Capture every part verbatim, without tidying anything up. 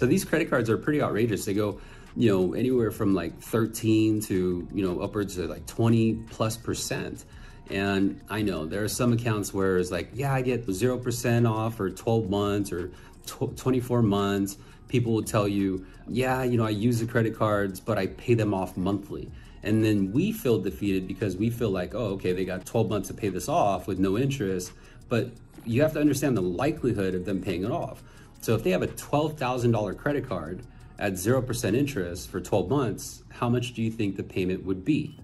So these credit cards are pretty outrageous. They go, you know, anywhere from like thirteen to, you know, upwards of like twenty plus percent. And I know there are some accounts where it's like, yeah, I get zero percent off or twelve months or twenty-four months. People will tell you, yeah, you know, I use the credit cards, but I pay them off monthly. And then we feel defeated because we feel like, oh, okay, they got twelve months to pay this off with no interest. But you have to understand the likelihood of them paying it off. So if they have a twelve thousand dollar credit card at zero percent interest for twelve months, how much do you think the payment would be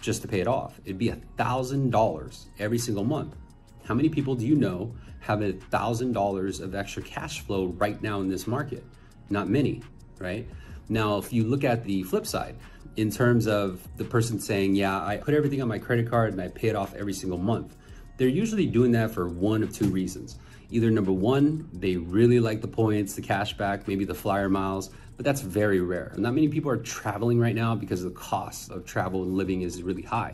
just to pay it off? It'd be one thousand dollars every single month. How many people do you know have one thousand dollars of extra cash flow right now in this market? Not many, right? Now, if you look at the flip side, in terms of the person saying, yeah, I put everything on my credit card and I pay it off every single month, they're usually doing that for one of two reasons. Either number one, they really like the points, the cash back, maybe the flyer miles, but that's very rare. Not many people are traveling right now because the cost of travel and living is really high.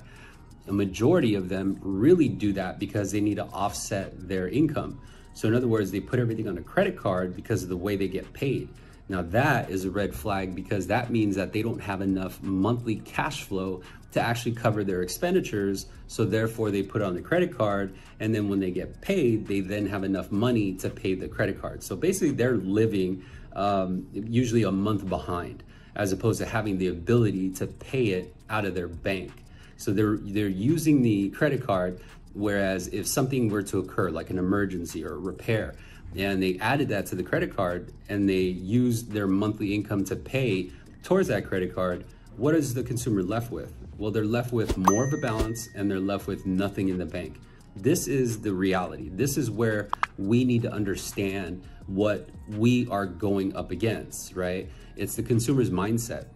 A majority of them really do that because they need to offset their income. So in other words, they put everything on a credit card because of the way they get paid. Now that is a red flag because that means that they don't have enough monthly cash flow to actually cover their expenditures. So therefore they put it on the credit card, and then when they get paid, they then have enough money to pay the credit card. So basically they're living um, usually a month behind as opposed to having the ability to pay it out of their bank. So they're, they're using the credit card, whereas if something were to occur like an emergency or a repair, and they added that to the credit card and they used their monthly income to pay towards that credit card, what is the consumer left with? Well, they're left with more of a balance and they're left with nothing in the bank. This is the reality. This is where we need to understand what we are going up against, right? It's the consumer's mindset.